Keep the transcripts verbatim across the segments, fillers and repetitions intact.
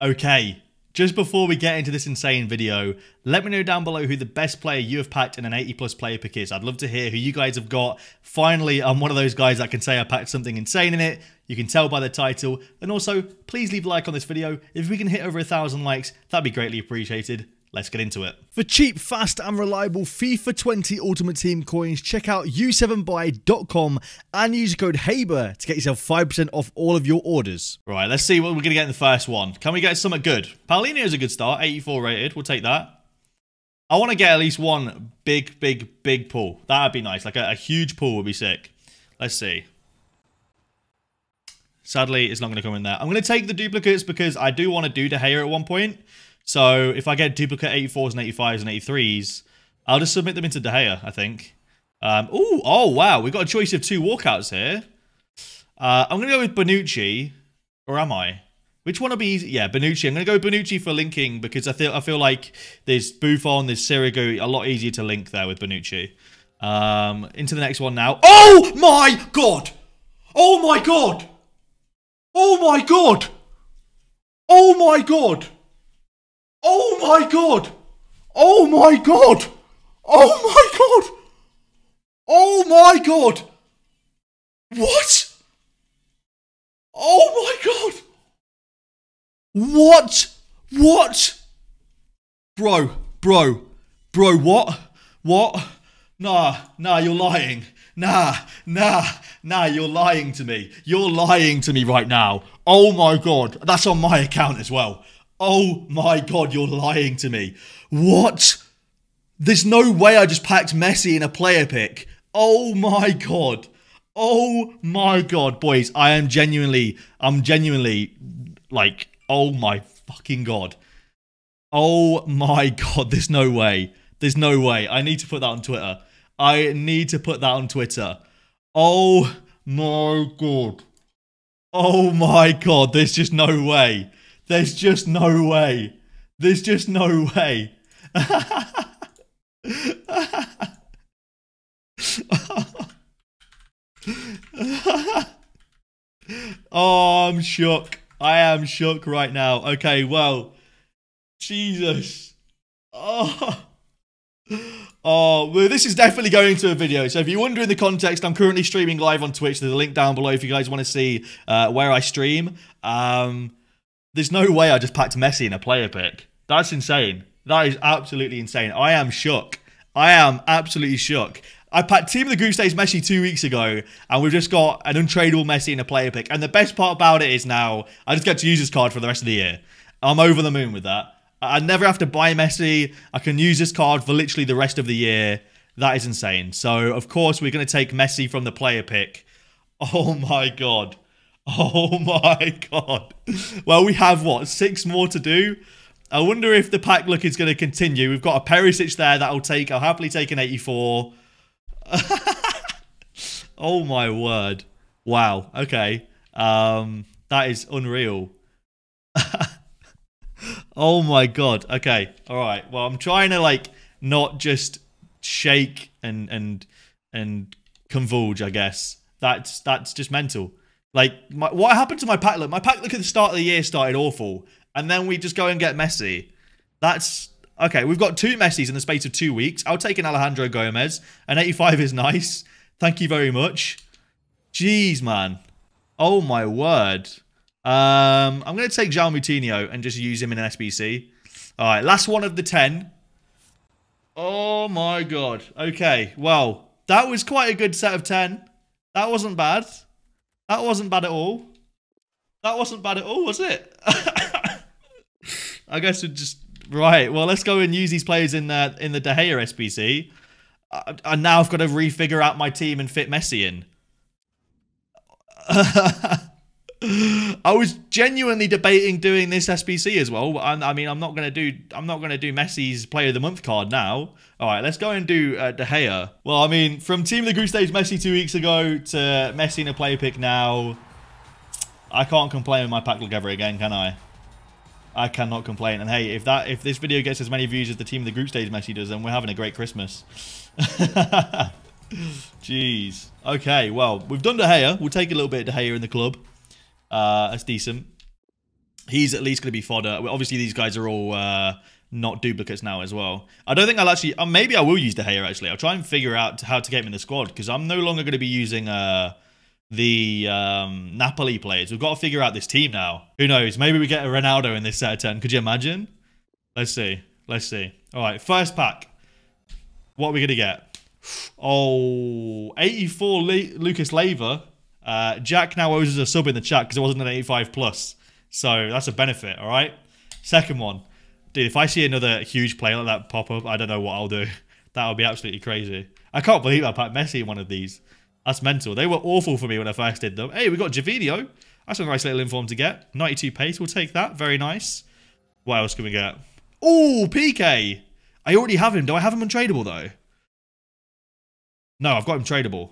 Okay, just before we get into this insane video, let me know down below who the best player you have packed in an eighty plus player pick is. I'd love to hear who you guys have got. Finally, I'm one of those guys that can say I packed something insane in it. You can tell by the title. And also, please leave a like on this video. If we can hit over a thousand likes, that'd be greatly appreciated. Let's get into it. For cheap, fast and reliable FIFA twenty Ultimate Team coins, check out u seven buy dot com and use code HABER to get yourself five percent off all of your orders. Right, let's see what we're going to get in the first one. Can we get something good? Paulinho's a good start, eighty-four rated. We'll take that. I want to get at least one big, big, big pull. That would be nice. Like a, a huge pull would be sick. Let's see. Sadly, it's not going to come in there. I'm going to take the duplicates because I do want to do De Gea at one point. So if I get duplicate eighty-fours and eighty-fives and eighty-threes, I'll just submit them into De Gea, I think. Um, ooh, oh, wow. We've got a choice of two walkouts here. Uh, I'm going to go with Bonucci. Or am I? Which one will be easy? Yeah, Bonucci. I'm going to go Bonucci for linking because I feel, I feel like there's Buffon, there's Sirigu. A lot easier to link there with Bonucci. Um, into the next one now. Oh, my God. Oh, my God. Oh, my God. Oh, my God. Oh my God! Oh my God! Oh my God! Oh my God! What? Oh my God! What? What? Bro, bro, bro, what? What? Nah, nah, you're lying. Nah, nah, nah, you're lying to me. You're lying to me right now. Oh my God. That's on my account as well. Oh my God, you're lying to me. What? There's no way I just packed Messi in a player pick. Oh my God. Oh my God, boys. I am genuinely, I'm genuinely like, oh my fucking God. Oh my God, there's no way. There's no way. I need to put that on Twitter. I need to put that on Twitter. Oh my God. Oh my God, there's just no way. There's just no way. There's just no way. Oh, I'm shook. I am shook right now. Okay, well, Jesus. Oh. Oh, well, this is definitely going to a video. So if you're wondering the context, I'm currently streaming live on Twitch. There's a link down below if you guys want to see uh, where I stream. Um... There's no way I just packed Messi in a player pick. That's insane. That is absolutely insane. I am shook. I am absolutely shook. I packed Team of the Group Stage Messi two weeks ago, and we've just got an untradeable Messi in a player pick. And the best part about it is now, I just get to use this card for the rest of the year. I'm over the moon with that. I never have to buy Messi. I can use this card for literally the rest of the year. That is insane. So, of course, we're going to take Messi from the player pick. Oh, my God. Oh my God. Well, we have, what, six more to do? I wonder if the pack look is going to continue. We've got a Perisic there that'll take. I'll happily take an eighty-four. Oh my word. Wow. Okay. Um, that is unreal. Oh my God. Okay. All right. Well, I'm trying to, like, not just shake and, and, and convulge, I guess. That's, that's just mental. Like, my, what happened to my pack look? My pack look at the start of the year started awful. And then we just go and get Messi. That's... Okay, we've got two Messis in the space of two weeks. I'll take an Alejandro Gomez. An eighty-five is nice. Thank you very much. Jeez, man. Oh, my word. Um, I'm going to take Joao Moutinho and just use him in an S B C. All right, last one of the ten. Oh, my God. Okay, well, that was quite a good set of ten. That wasn't bad. That wasn't bad at all. That wasn't bad at all, was it? I guess we just... Right, well, let's go and use these players in the, in the De Gea S B C. I, I now I've got to refigure out my team and fit Messi in. I was genuinely debating doing this S B C as well. But I, I mean, I'm not going to do... I'm not going to do Messi's Player of the Month card now. All right, let's go and do uh, De Gea. Well, I mean, from Team of the Group Stage Messi two weeks ago to Messi in a player pick now, I can't complain with my pack look ever again, can I? I cannot complain. And hey, if that if this video gets as many views as the Team of the Group Stage Messi does, then we're having a great Christmas. Jeez. Okay, well, we've done De Gea. We'll take a little bit of De Gea in the club. Uh, that's decent. he's at least going to be fodder. Obviously, these guys are all uh, not duplicates now as well. I don't think I'll actually... Uh, maybe I will use De Gea, actually. I'll try and figure out how to get him in the squad, because I'm no longer going to be using uh, the um, Napoli players. We've got to figure out this team now. Who knows? Maybe we get a Ronaldo in this set of ten. Could you imagine? Let's see. Let's see. All right, first pack. What are we going to get? Oh, eighty-four Le Lucas Leiva. Uh, Jack now owes us a sub in the chat because it wasn't an eighty-five plus. So that's a benefit, all right? Second one. Dude, if I see another huge player like that pop up, I don't know what I'll do. That would be absolutely crazy. I can't believe I packed Messi in one of these. That's mental. They were awful for me when I first did them. Hey, we got Javidio. That's a nice little inform to get. ninety-two pace. We'll take that. Very nice. What else can we get? Oh, Pique. I already have him. Do I have him untradeable, though? No, I've got him tradable,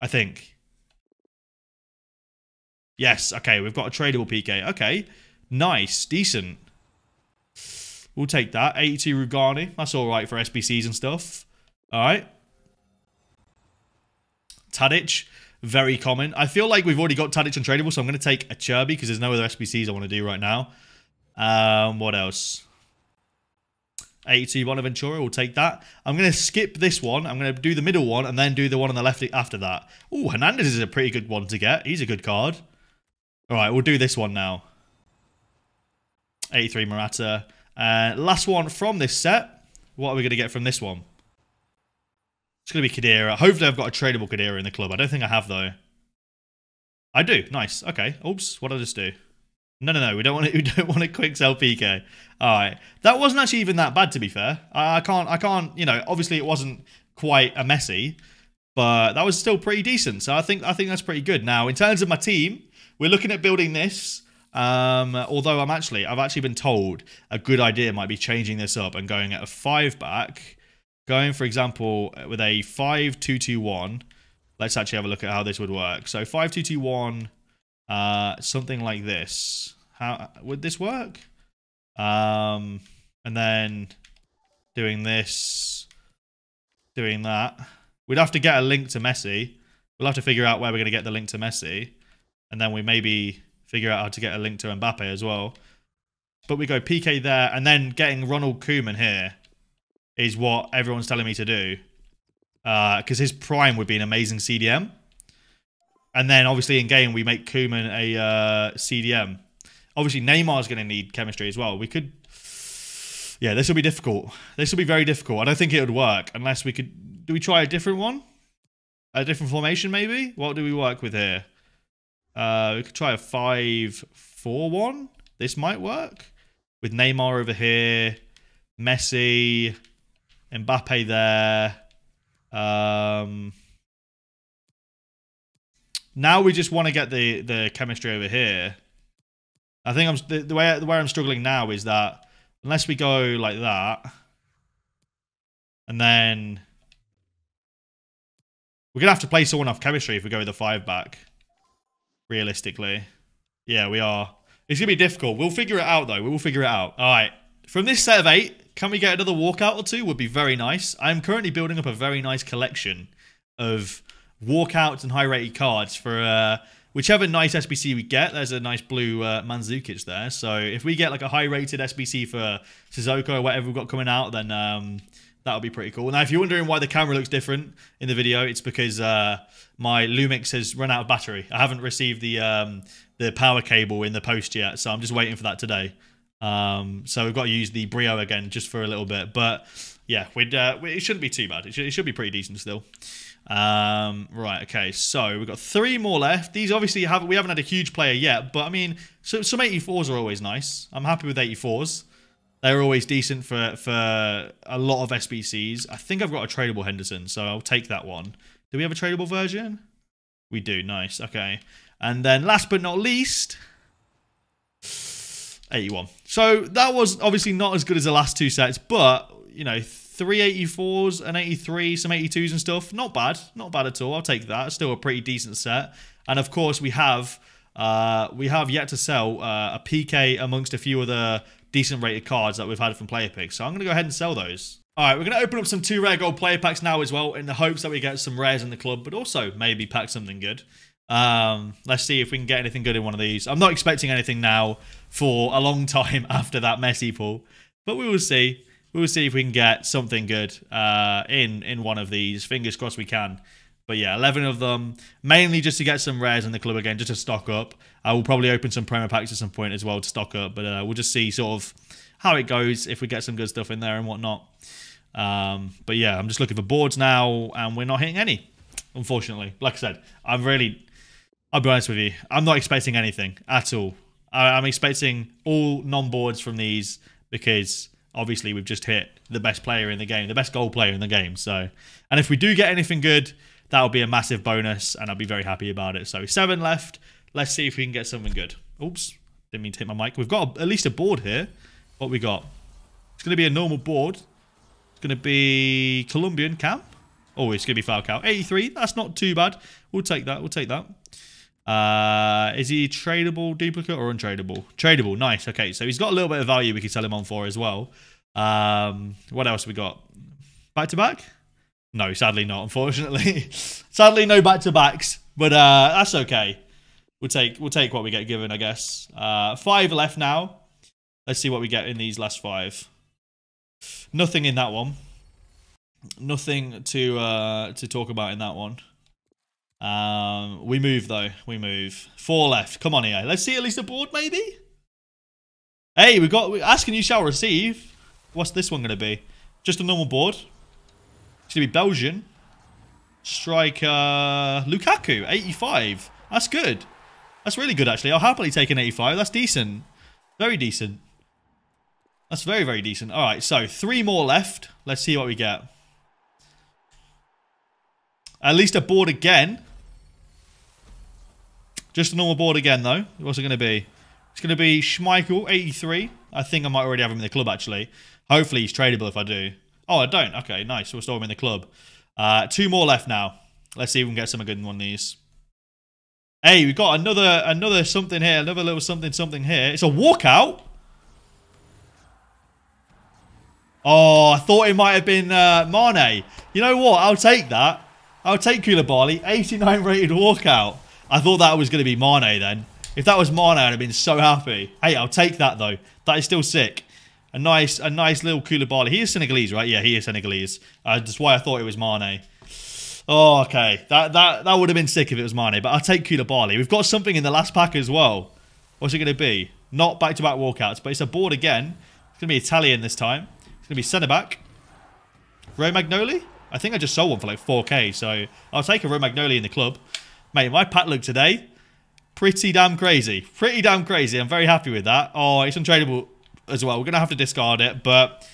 I think. Yes, okay, we've got a tradable P K. Okay, nice, decent. We'll take that. eighty-two Rugani. That's all right for S B Cs and stuff. All right. Tadic, very common. I feel like we've already got Tadic and tradable, so I'm going to take a Chirby because there's no other S B Cs I want to do right now. Um, what else? eighty-two Bonaventura. We'll take that. I'm going to skip this one. I'm going to do the middle one and then do the one on the left after that. Oh, Hernandez is a pretty good one to get. He's a good card. All right, we'll do this one now. eighty-three Morata. Uh, last one from this set. What are we going to get from this one? It's going to be Kadeira. Hopefully I've got a tradable Kadeira in the club. I don't think I have, though. I do. Nice. Okay. Oops. What did I just do? No, no, no. We don't want to, we don't want to quick sell P K. All right. That wasn't actually even that bad, to be fair. I, I can't, I can't, you know, obviously it wasn't quite a Messi, but that was still pretty decent. So I think, I think that's pretty good. Now, in terms of my team, we're looking at building this, um, although I'm actually, I've actually been told a good idea might be changing this up and going at a five back, going, for example, with a five two two one. Let's actually have a look at how this would work. So five two two one, uh, something like this. How would this work? Um, and then doing this, doing that. We'd have to get a link to Messi. We'll have to figure out where we're going to get the link to Messi. And then we maybe figure out how to get a link to Mbappe as well. But we go P K there, and then getting Ronald Koeman here is what everyone's telling me to do. Because uh, his prime would be an amazing C D M. And then obviously in game we make Koeman a uh, C D M. Obviously Neymar's going to need chemistry as well. We could... Yeah, this will be difficult. This will be very difficult. I don't think it would work unless we could... Do we try a different one? A different formation maybe? What do we work with here? Uh, we could try a five four one. This might work. With Neymar over here. Messi. Mbappe there. Um, now we just want to get the, the chemistry over here. I think I'm the, the way the way I'm struggling now is that unless we go like that. And then we're going to have to play someone off chemistry if we go with the five back. Realistically. Yeah, we are. It's going to be difficult. We'll figure it out, though. We will figure it out. All right. From this set of eight, can we get another walkout or two? Would be very nice. I'm currently building up a very nice collection of walkouts and high-rated cards for uh, whichever nice S B C we get. There's a nice blue uh, Mandzukic there. So if we get like a high-rated S B C for Sissoko or whatever we've got coming out, then um, that'll be pretty cool. Now, if you're wondering why the camera looks different in the video, it's because... Uh, my Lumix has run out of battery. I haven't received the um, the power cable in the post yet, so I'm just waiting for that today. Um, so we've got to use the Brio again just for a little bit. But yeah, we'd, uh, it shouldn't be too bad. It should, it should be pretty decent still. Um, right, okay, so we've got three more left. These obviously haven't, we haven't had a huge player yet, but I mean, so, some eighty-fours are always nice. I'm happy with eighty-fours. They're always decent for, for a lot of S B Cs. I think I've got a tradable Henderson, so I'll take that one. Do we have a tradable version? We do. Nice. Okay. And then last but not least, eighty-one. So that was obviously not as good as the last two sets, but, you know, three eighty-fours, an eighty-three, some eighty-twos and stuff. Not bad. Not bad at all. I'll take that. Still a pretty decent set. And, of course, we have uh, we have yet to sell uh, a P K amongst a few other decent rated cards that we've had from player picks. So I'm going to go ahead and sell those. All right, we're going to open up some two rare gold player packs now as well in the hopes that we get some rares in the club, but also maybe pack something good. Um, let's see if we can get anything good in one of these. I'm not expecting anything now for a long time after that Messi pull, but we will see. We will see if we can get something good uh, in, in one of these. Fingers crossed we can. But yeah, eleven of them, mainly just to get some rares in the club again, just to stock up. I will probably open some promo packs at some point as well to stock up, but uh, we'll just see sort of how it goes, if we get some good stuff in there and whatnot. Um, but yeah, I'm just looking for boards now, and we're not hitting any, unfortunately. Like I said, I'm really, I'll be honest with you, I'm not expecting anything at all. I, I'm expecting all non-boards from these because obviously we've just hit the best player in the game, the best goal player in the game. So, and if we do get anything good, that'll be a massive bonus, and I'll be very happy about it. So, seven left. Let's see if we can get something good. Oops, didn't mean to hit my mic. We've got a, at least a board here. What we got? It's going to be a normal board. It's going to be Colombian Camp. Oh, it's going to be Falcao. eighty-three, that's not too bad. We'll take that, we'll take that. Uh, is he tradable, duplicate, or untradeable? Tradable, nice. Okay, so he's got a little bit of value we can sell him on for as well. Um, what else we got? Back-to-back? No, sadly not, unfortunately. Sadly, no back-to-backs, but uh, that's okay. We'll take we'll take what we get given, I guess. Uh, five left now. Let's see what we get in these last five. Nothing in that one. Nothing to uh, to talk about in that one. Um, we move, though. We move. Four left. Come on, E A. Let's see at least a board, maybe? Hey, we got... Ask and you shall receive. What's this one going to be? Just a normal board. It's going to be Belgian. Striker Lukaku, eighty-five. That's good. That's really good, actually. I'll happily take an eighty-five. That's decent. Very decent. That's very, very decent. All right, so three more left. Let's see what we get. At least a board again. Just a normal board again, though. What's it going to be? It's going to be Schmeichel, eighty-three. I think I might already have him in the club, actually. Hopefully he's tradable if I do. Oh, I don't. Okay, nice. We'll store them in the club. Uh, two more left now. Let's see if we can get some good in one of these. Hey, we've got another another something here. Another little something something here. It's a walkout. Oh, I thought it might have been uh, Mane. You know what? I'll take that. I'll take Koulibaly. eighty-nine rated walkout. I thought that was going to be Mane then. If that was Mane, I'd have been so happy. Hey, I'll take that though. That is still sick. A nice, a nice little Koulibaly. He is Senegalese, right? Yeah, he is Senegalese. Uh, that's why I thought it was Mane. Oh, okay. That that that would have been sick if it was Mane, but I'll take Koulibaly. We've got something in the last pack as well. What's it going to be? Not back-to-back walkouts, but it's a board again. It's going to be Italian this time. It's going to be centre-back. Roe Magnoli? I think I just sold one for like four K, so I'll take a Roe Magnoli in the club. Mate, my pack look today, pretty damn crazy. Pretty damn crazy. I'm very happy with that. Oh, it's untradeable as well. We're going to have to discard it, but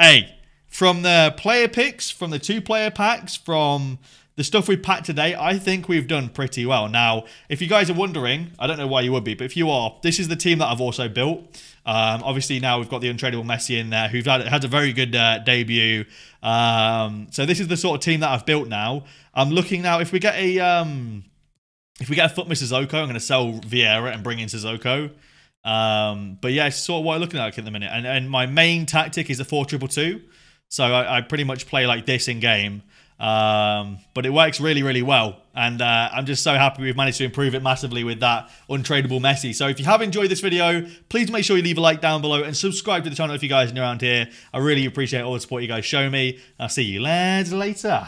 hey, from the player picks, from the two player packs, from the stuff we packed today, I think we've done pretty well. Now, if you guys are wondering, I don't know why you would be, but if you are, this is the team that I've also built. Um, obviously now we've got the untradeable Messi in there who've had, had a very good uh, debut. Um, so this is the sort of team that I've built now. I'm looking now, if we get a, um, if we get a foot Mister Sissoko, I'm going to sell Vieira and bring in Sissoko. Um, but yeah, it's sort of what I'm looking at at the minute. And, and my main tactic is a four triple two. So I, I pretty much play like this in game. Um, but it works really, really well. And uh, I'm just so happy we've managed to improve it massively with that untradeable Messi. So if you have enjoyed this video, please make sure you leave a like down below and subscribe to the channel if you guys are around here. I really appreciate all the support you guys show me. I'll see you lads later.